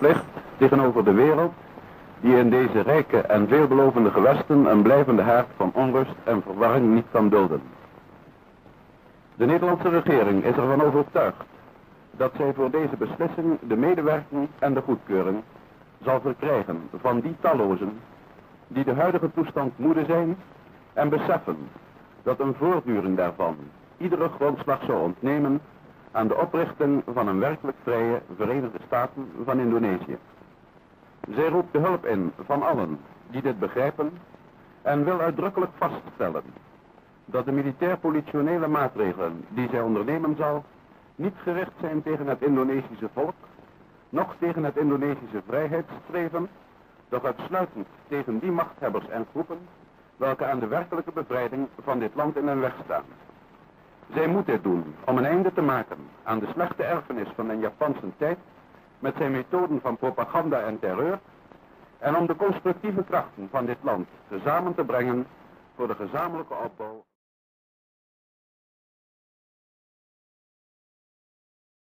plicht tegenover de wereld, die in deze rijke en veelbelovende gewesten een blijvende haard van onrust en verwarring niet kan dulden. De Nederlandse regering is ervan overtuigd dat zij voor deze beslissing de medewerking en de goedkeuring zal verkrijgen van die tallozen die de huidige toestand moede zijn en beseffen dat een voortduring daarvan iedere grondslag zou ontnemen aan de oprichting van een werkelijk vrije Verenigde Staten van Indonesië. Zij roept de hulp in van allen die dit begrijpen en wil uitdrukkelijk vaststellen dat de militair-politionele maatregelen die zij ondernemen zal niet gericht zijn tegen het Indonesische volk, noch tegen het Indonesische vrijheidsstreven, doch uitsluitend tegen die machthebbers en groepen welke aan de werkelijke bevrijding van dit land in hun weg staan. Zij moet dit doen om een einde te maken aan de slechte erfenis van de Japanse tijd met zijn methoden van propaganda en terreur en om de constructieve krachten van dit land samen te brengen voor de gezamenlijke opbouw.